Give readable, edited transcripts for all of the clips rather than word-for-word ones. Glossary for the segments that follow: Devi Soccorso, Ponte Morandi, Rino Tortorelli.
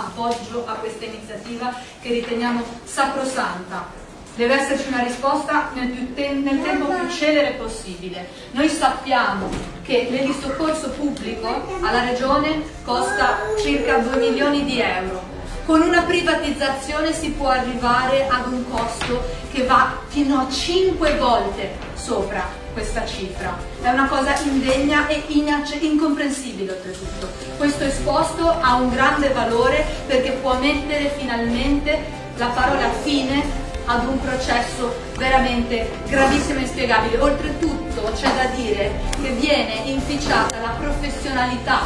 appoggio a questa iniziativa che riteniamo sacrosanta. Deve esserci una risposta nel tempo più celere possibile. Noi sappiamo che il soccorso pubblico alla Regione costa circa 2 milioni di euro. Con una privatizzazione si può arrivare ad un costo che va fino a 5 volte sopra questa cifra. È una cosa indegna e incomprensibile oltretutto. Questo esposto ha un grande valore perché può mettere finalmente la parola fine ad un processo veramente gravissimo e inspiegabile. Oltretutto c'è da dire che viene inficiata la professionalità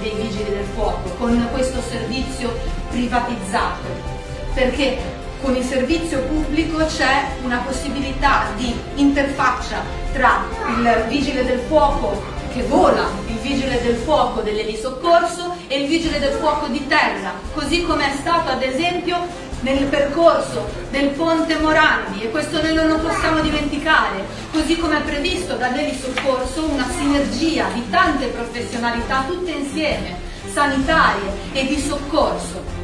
dei vigili del fuoco con questo servizio privatizzato, perché con il servizio pubblico c'è una possibilità di interfaccia tra il vigile del fuoco che vola, il vigile del fuoco dell'Elisoccorso Soccorso e il vigile del fuoco di terra, così come è stato ad esempio nel percorso del Ponte Morandi, e questo noi non lo possiamo dimenticare, così come è previsto da Devi Soccorso una sinergia di tante professionalità tutte insieme, sanitarie e di soccorso.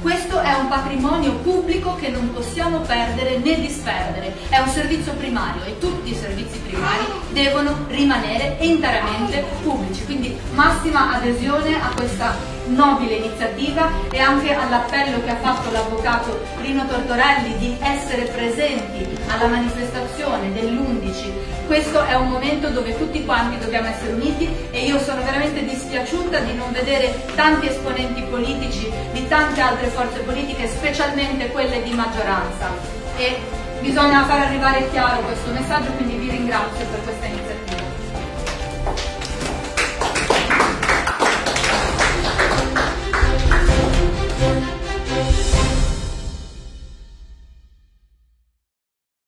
Questo è un patrimonio pubblico che non possiamo perdere né disperdere, è un servizio primario e tutti i servizi primari devono rimanere interamente pubblici, quindi massima adesione a questa nobile iniziativa e anche all'appello che ha fatto l'avvocato Rino Tortorelli di essere presenti alla manifestazione dell'11. Questo è un momento dove tutti quanti dobbiamo essere uniti e io sono veramente dispiaciuta di non vedere tanti esponenti politici di tante altre forze politiche, specialmente quelle di maggioranza, e bisogna far arrivare chiaro questo messaggio, quindi vi ringrazio per questa iniziativa.